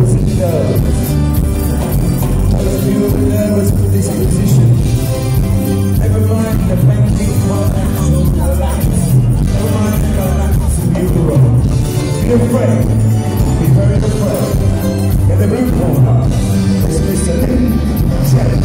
goes and goes. I was feeling nervous for this position. Never mind the pending one action, relax. Never mind the collapse of Europe. Be afraid, be very afraid. In the root corner, it's Mr. Lee. Check.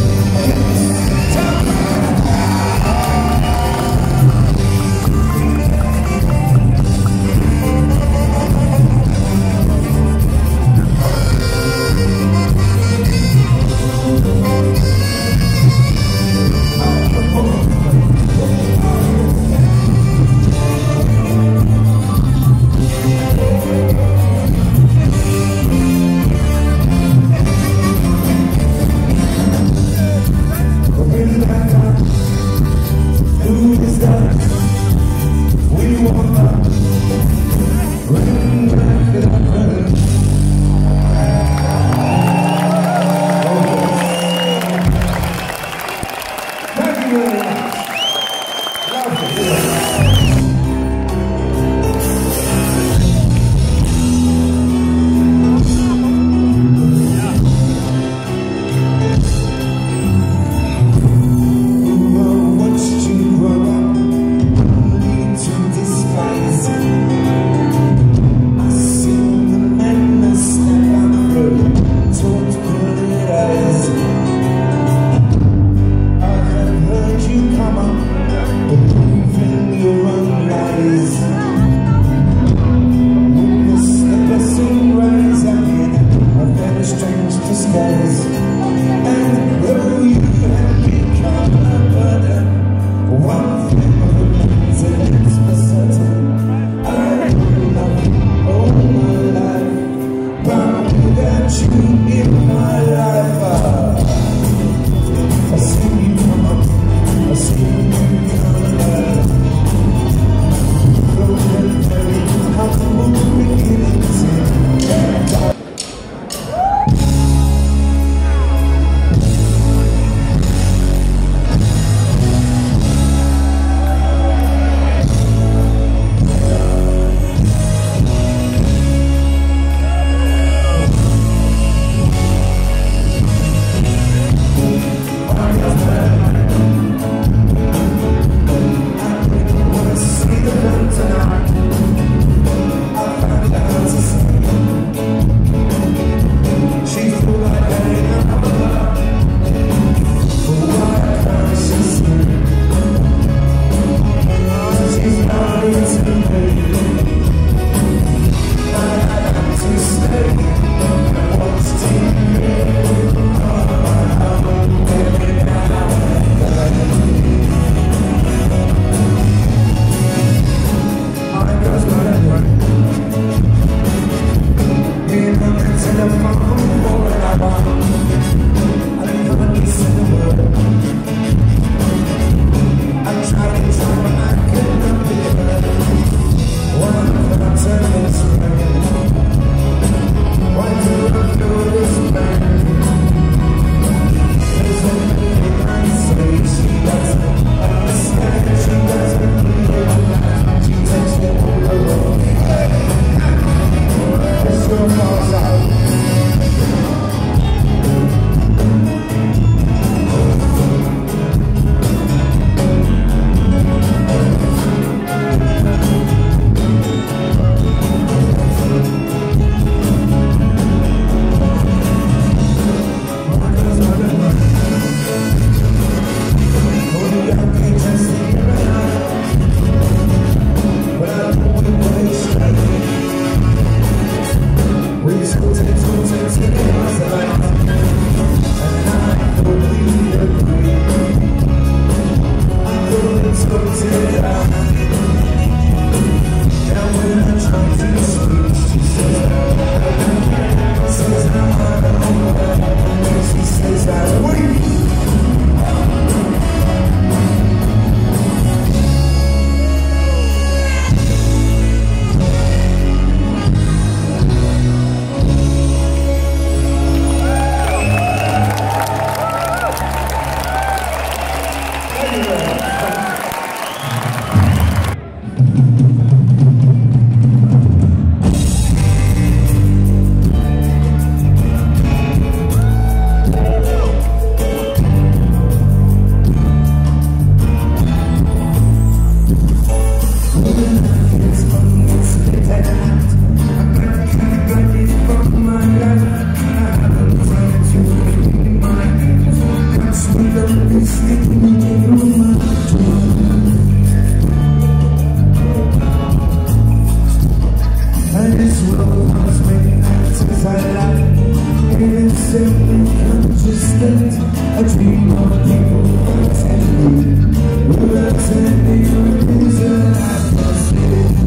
It's every consciousness. I dream of people pretending. We're attending a loser life must live.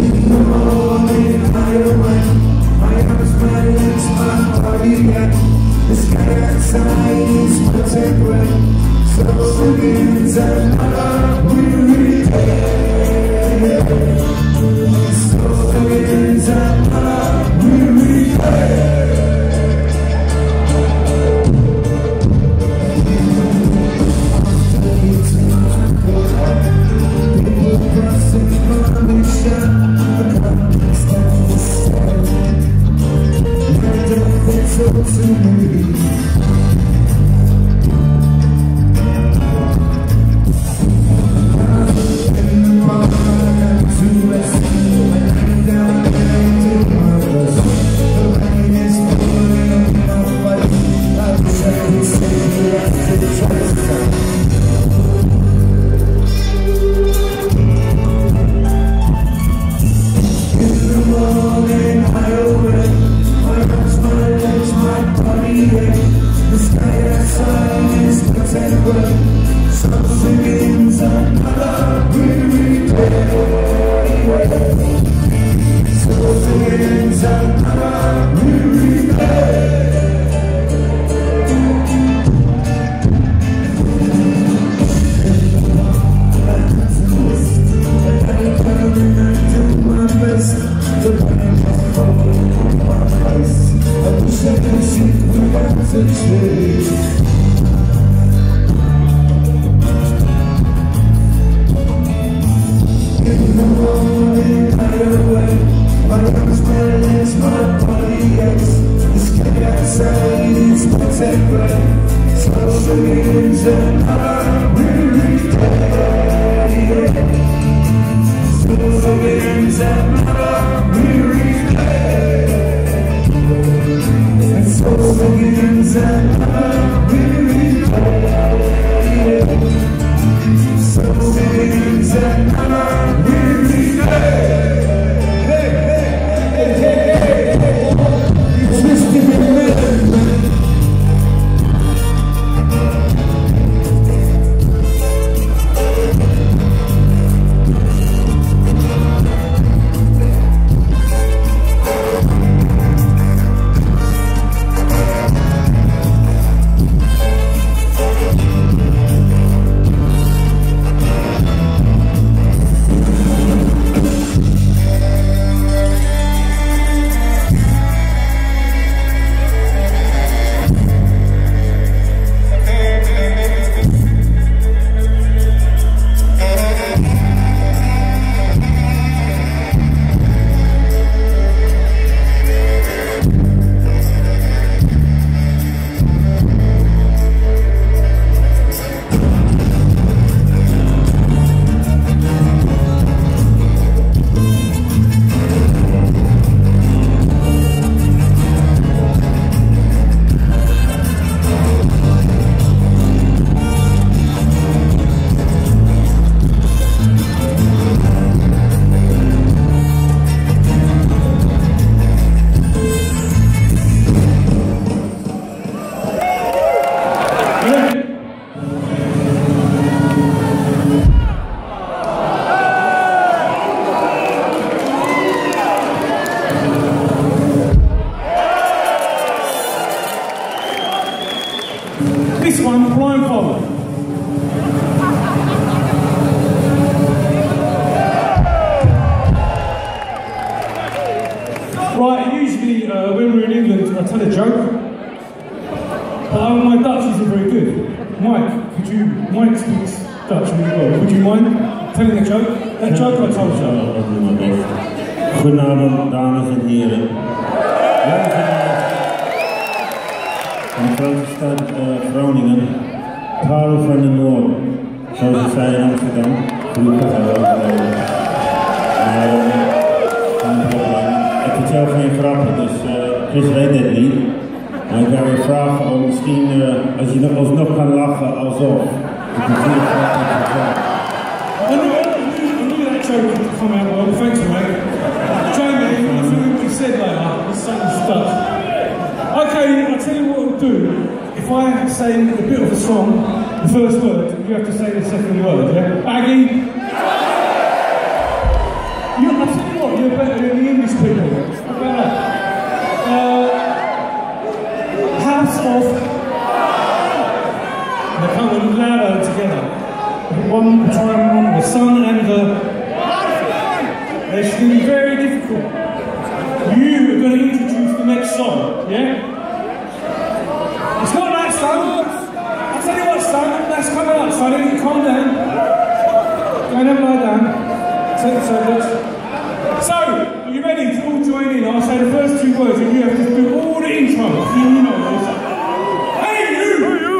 In the morning I awake, my arms, my legs, my body back. The sky outside is perfect way. So begins another weary day. Thanks, mate. do, if I say a bit of a song, the first word, you have to say the second word, yeah? Baggy? I'll tell you what, you're better than the English people. How about that? House of... They're coming louder together. One time, the sun and the... They should be very difficult. You are going to introduce the next song, yeah? It's not that song. I'll tell you what, son, that's coming up, son. Calm down. Go and lie down. Take the service. So, are you ready to all join in? I'll say the first two words and you have to do all the intro. You know this. Hey you! Hey you!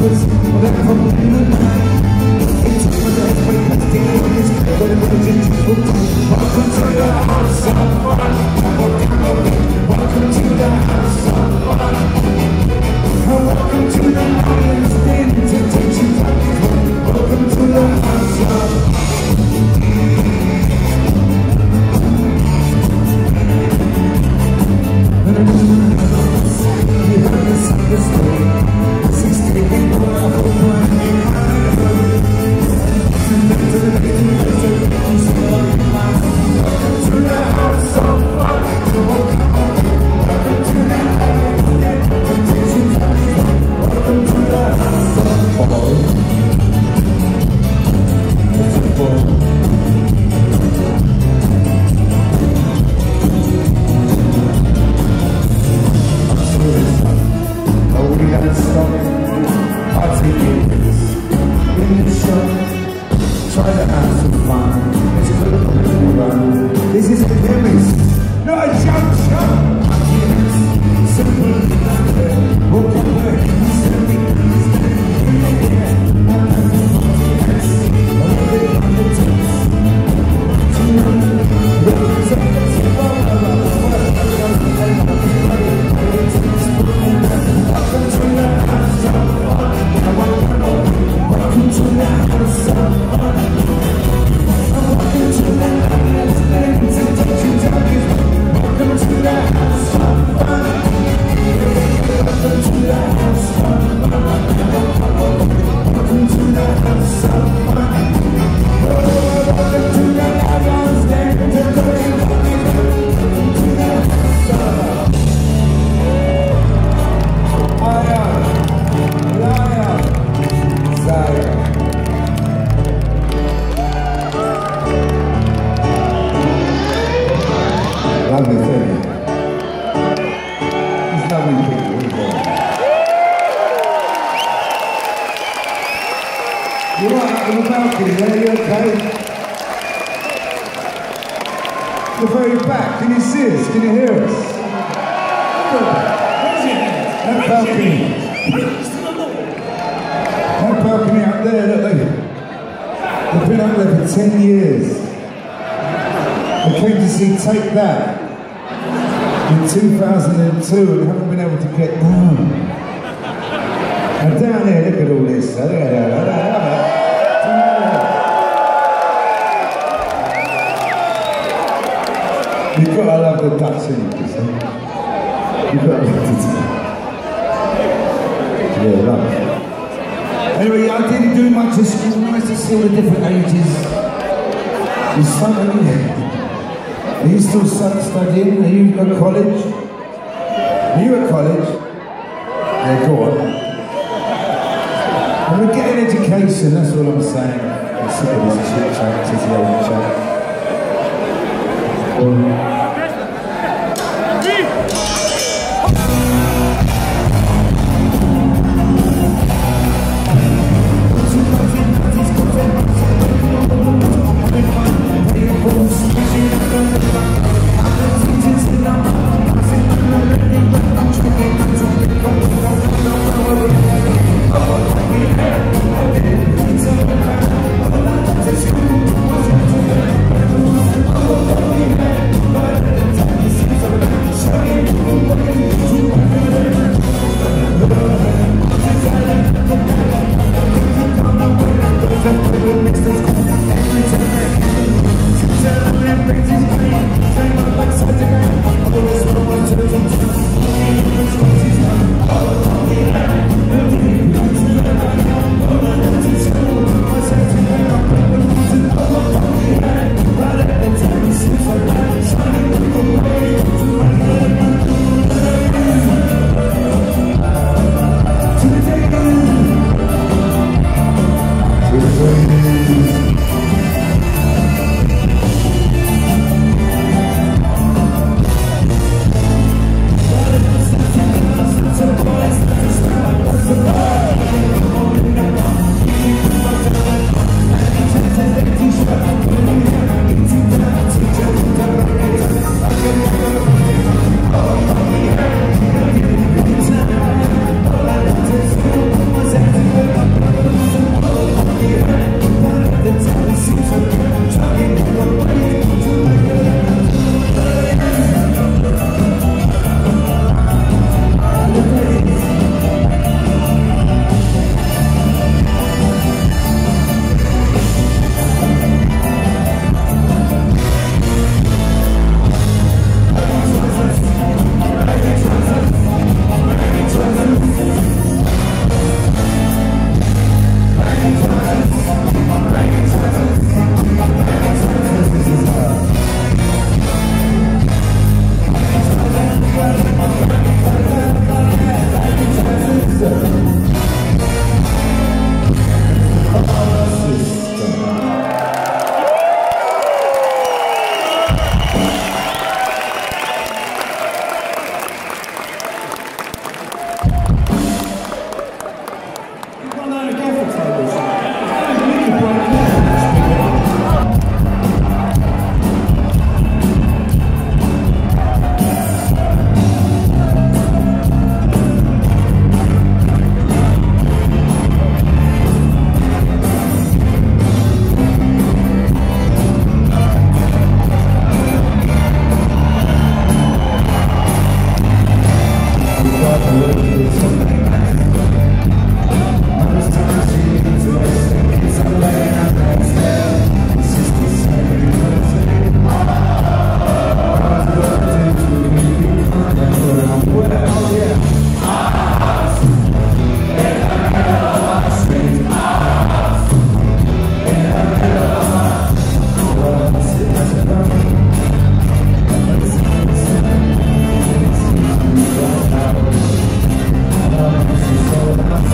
Welcome to the house of fun. You're out on the balcony, are you okay? You're very back, can you see us? Can you hear us? That balcony. That balcony up there, look, they've been up there for 10 years. I came to see Take That in 2002 and haven't been able to get down. And down here, look at all this. Look at that. You've got to love the Dutch in it, you see. You've got to love the Dutch. Yeah, love it. Anyway, I didn't do much at school. Nice to see all the different ages. There's so many. Are you still studying? Are you at college? Are you at college? Yeah, go on. And we're getting education, that's all I'm saying. I'm sick of this chit-chat, chit-chat. But Thank you.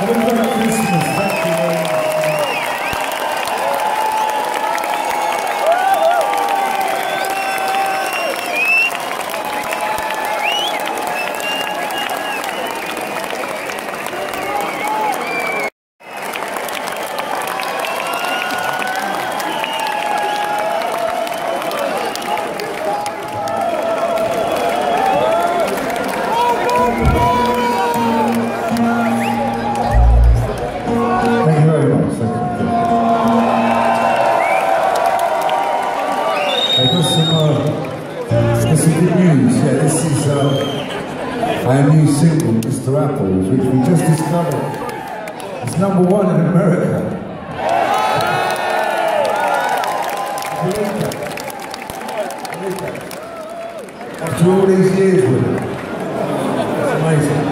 Have a great Christmas. Thank you very much. This is good news. Yeah, this is our new single, Mr. Apples, which we just discovered. It's #1 in America. After all these years with it. It's amazing.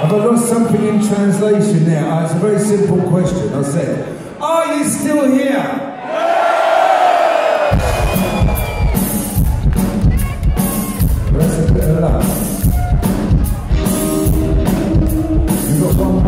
Have I lost something in translation there? It's a very simple question. I said, are you still here? Yeah! That's a bit of love. You've got one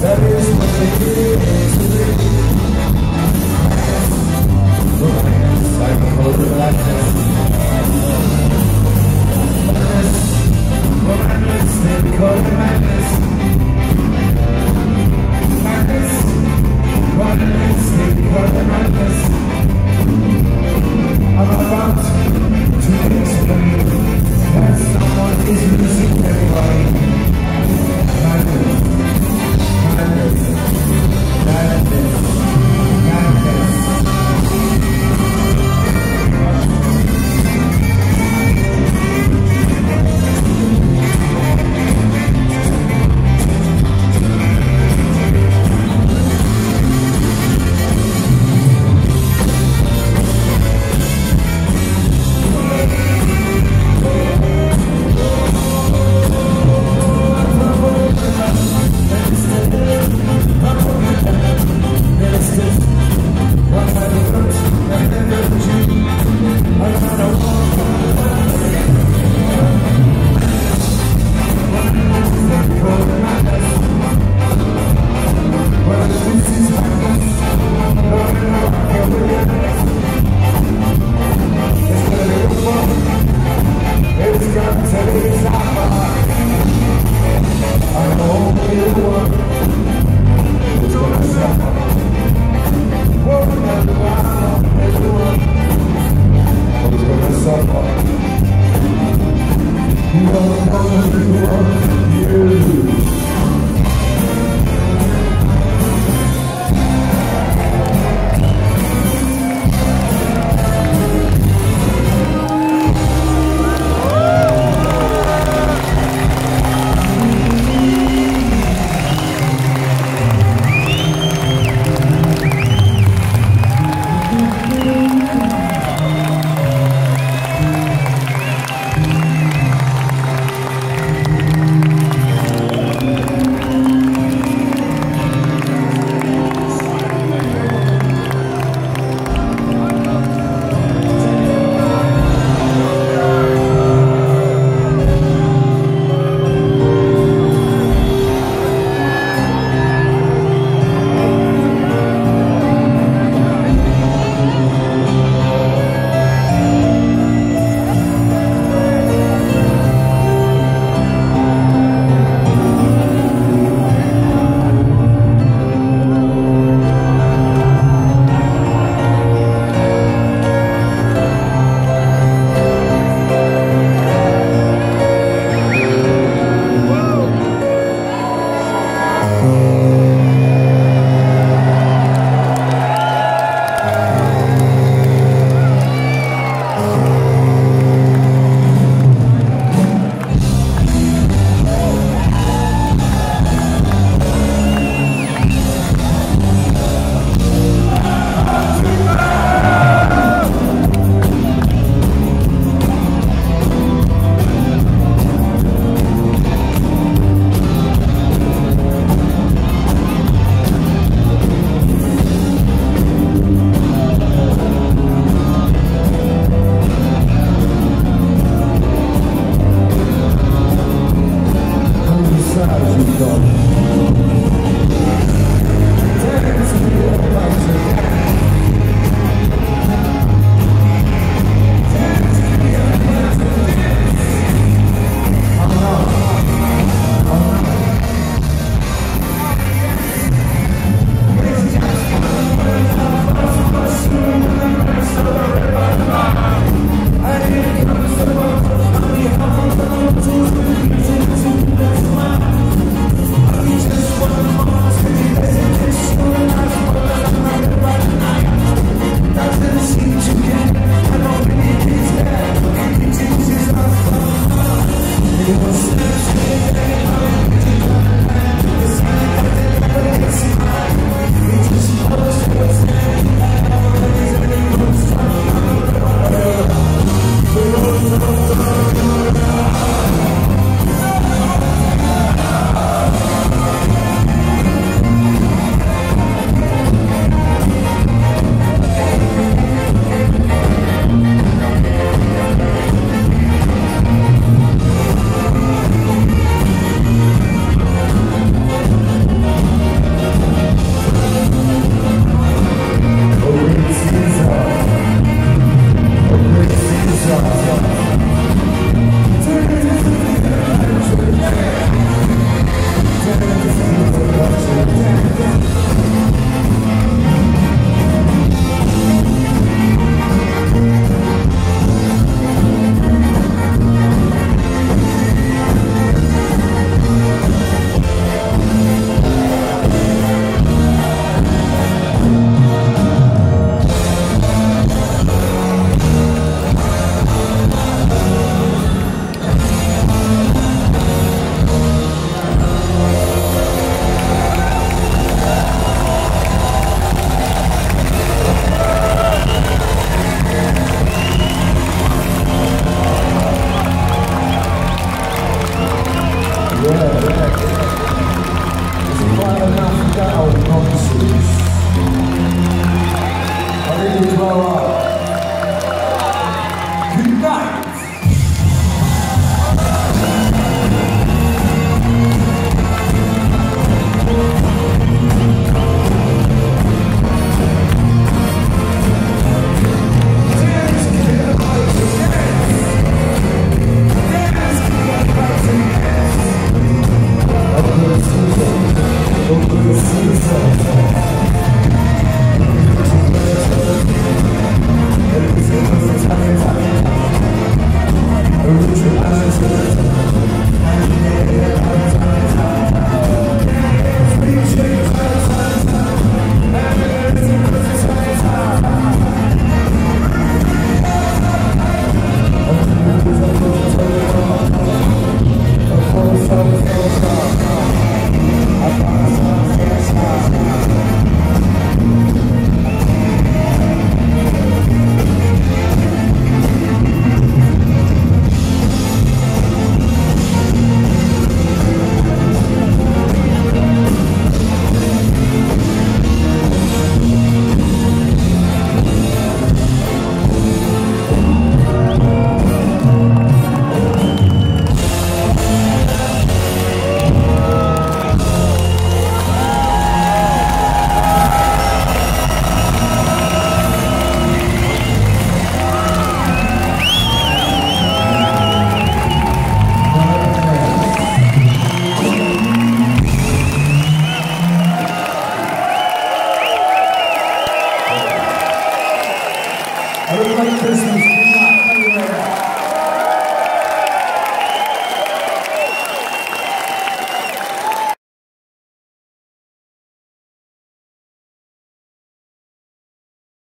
That is what they do. Everybody Christmas.